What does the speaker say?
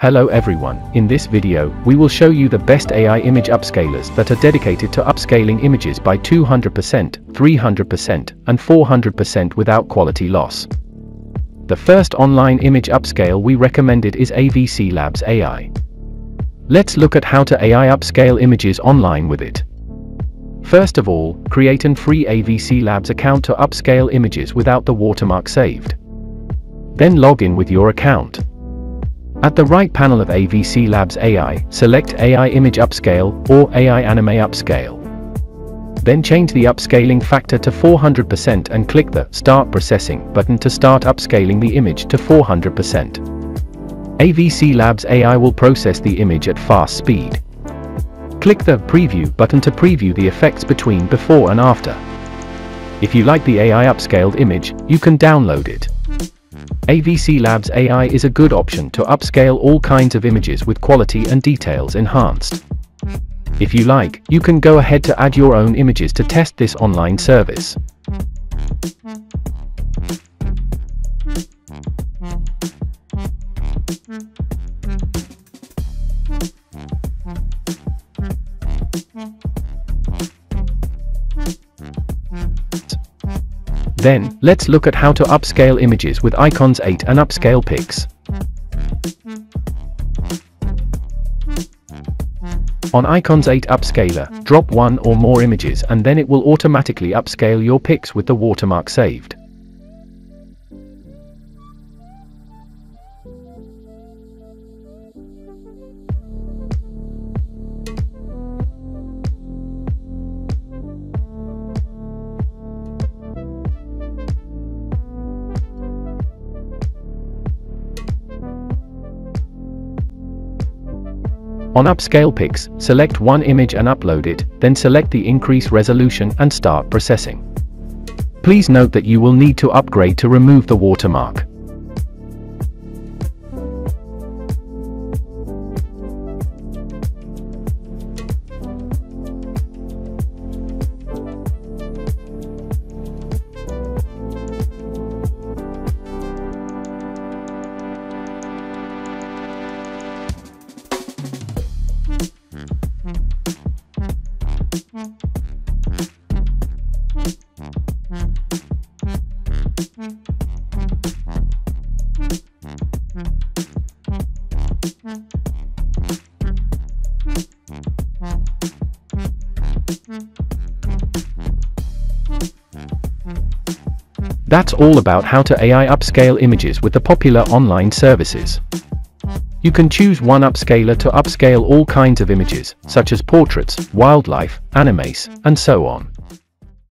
Hello everyone, in this video, we will show you the best AI image upscalers that are dedicated to upscaling images by 200%, 300%, and 400% without quality loss. The first online image upscale we recommended is AVCLabs AI. Let's look at how to AI upscale images online with it. First of all, create a free AVCLabs account to upscale images without the watermark saved. Then log in with your account. At the right panel of AVCLabs AI, select AI Image Upscale or AI Anime Upscale. Then change the upscaling factor to 400% and click the Start Processing button to start upscaling the image to 400%. AVCLabs AI will process the image at fast speed. Click the Preview button to preview the effects between before and after. If you like the AI upscaled image, you can download it. AVCLabs AI is a good option to upscale all kinds of images with quality and details enhanced. If you like, you can go ahead to add your own images to test this online service. Then, let's look at how to upscale images with Icons8 and UpscalePics. On Icons8 Upscaler, drop one or more images and then it will automatically upscale your pics with the watermark saved. On UpscalePics, select one image and upload it, then select the increase resolution and start processing. Please note that you will need to upgrade to remove the watermark. That's all about how to AI upscale images with the popular online services. You can choose one upscaler to upscale all kinds of images, such as portraits, wildlife, animes, and so on.